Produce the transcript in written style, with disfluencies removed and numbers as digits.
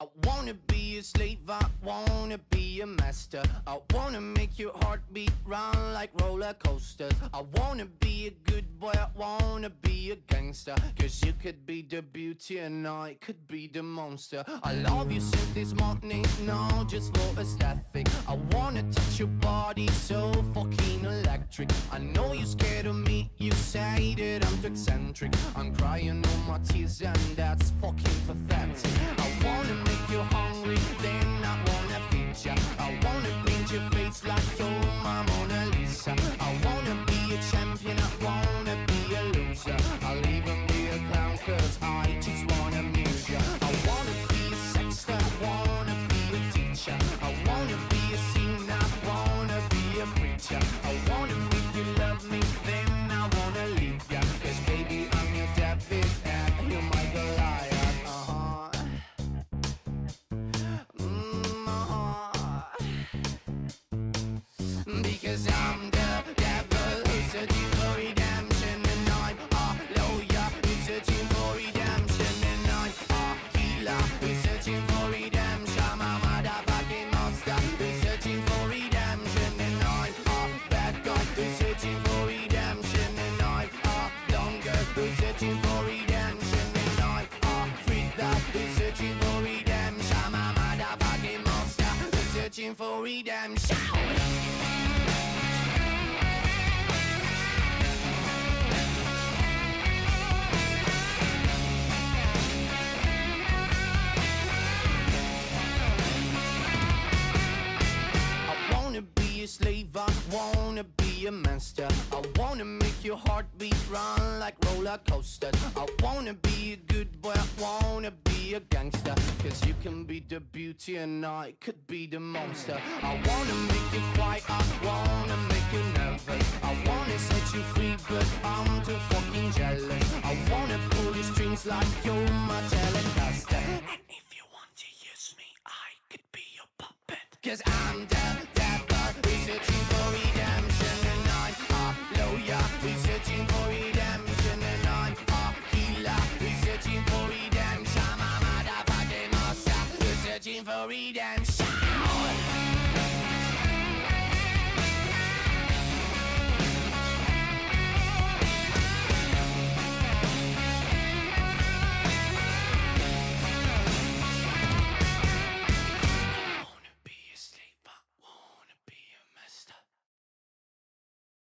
I wanna be your slave, I wanna be your master. I wanna make your heartbeat run like roller coasters. I wanna be a good boy, I wanna be a gangster. Cause you could be the beauty and I could be the monster. I love you since this morning, no, just for aesthetic. I wanna touch your body, so fucking electric. I know you're scared of me, you say that I'm too eccentric. I'm crying all my tears and that's fucking pathetic. I wanna make you hungry, then I wanna feed ya. I wanna paint your face like you're my Mona Lisa. I wanna be a champion, I wanna be a loser. I'll even be a clown cause I just wanna amuse ya. I wanna be a sexter, I wanna be a teacher. I wanna be a singer, I wanna be a preacher. I wanna make you love me, then I wanna leave ya. Cause baby I'm your David and you're my Goliath. Because I'm the devil who's searching for redemption, and I'm a lawyer who's searching for redemption, and I'm a healer who's searching for redemption. I'm a motherfucking monster who's searching for redemption, and I'm a bad guy who's searching for redemption, and I'm a dumb girl who's searching for redemption, and I'm a freak that who's searching for redemption. I'm a motherfucking monster who's searching for redemption. I wanna be your slave, I wanna be a master. I wanna make your heartbeat run like roller coasters. I wanna be a good boy, I wanna be a gangster. Cause you can be the beauty and I could be the monster. I wanna make you quiet, I wanna make you nervous. I wanna set you free but I'm too fucking jealous. I wanna pull your strings like you're my telecaster. And if you want to use me, I could be your puppet. Cause I'm the we're searching for redemption, and I'm a lawyer. We're searching for redemption, and I'm a healer. We're searching for redemption. I'm a motherfucking monster. We're searching for redemption.